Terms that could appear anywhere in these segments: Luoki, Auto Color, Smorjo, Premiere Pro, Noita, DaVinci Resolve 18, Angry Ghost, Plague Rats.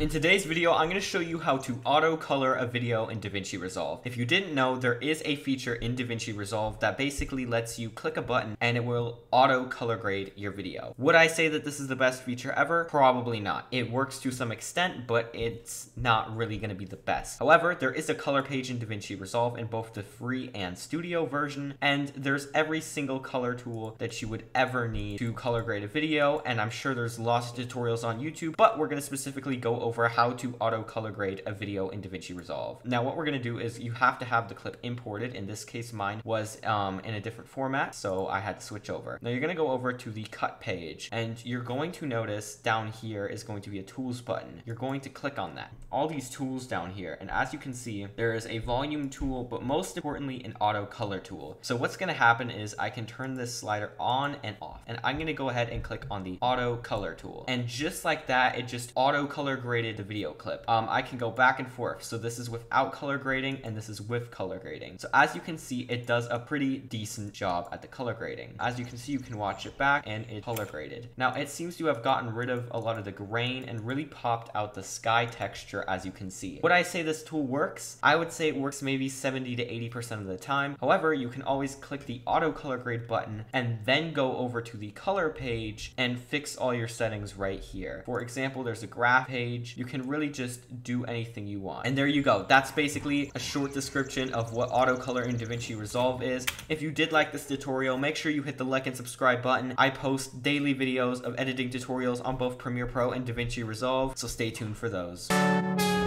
In today's video, I'm going to show you how to auto color a video in DaVinci Resolve. If you didn't know, there is a feature in DaVinci Resolve that basically lets you click a button and it will auto color grade your video. Would I say that this is the best feature ever? Probably not. It works to some extent, but it's not really going to be the best. However, there is a color page in DaVinci Resolve in both the free and studio version, and there's every single color tool that you would ever need to color grade a video, and I'm sure there's lots of tutorials on YouTube, but we're going to specifically go over how to auto color grade a video in DaVinci Resolve. Now what we're going to do is you have to have the clip imported. In this case, mine was in a different format, so I had to switch over. Now you're going to go over to the cut page, and you're going to notice down here is going to be a tools button. You're going to click on that. All these tools down here, and as you can see, there is a volume tool, but most importantly an auto color tool. So what's going to happen is I can turn this slider on and off, and I'm going to go ahead and click on the auto color tool, and just like that, it just auto color grades the video clip. I can go back and forth. So this is without color grading and this is with color grading. So as you can see, it does a pretty decent job at the color grading. As you can see, you can watch it back and it's color graded. Now it seems to have gotten rid of a lot of the grain and really popped out the sky texture, as you can see. Would I say this tool works? I would say it works maybe 70 to 80% of the time. However, you can always click the auto color grade button and then go over to the color page and fix all your settings right here. For example, there's a graph page. You can really just do anything you want. And there you go. That's basically a short description of what auto color in DaVinci Resolve is. If you did like this tutorial, make sure you hit the like and subscribe button. I post daily videos of editing tutorials on both Premiere Pro and DaVinci Resolve, so stay tuned for those.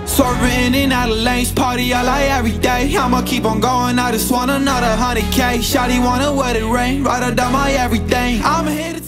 Swerving in and out of lanes, party all night every day. I'ma keep on going, I just want another 100K. Shawty wanna wear the ring, ride or die my everything. I'm here to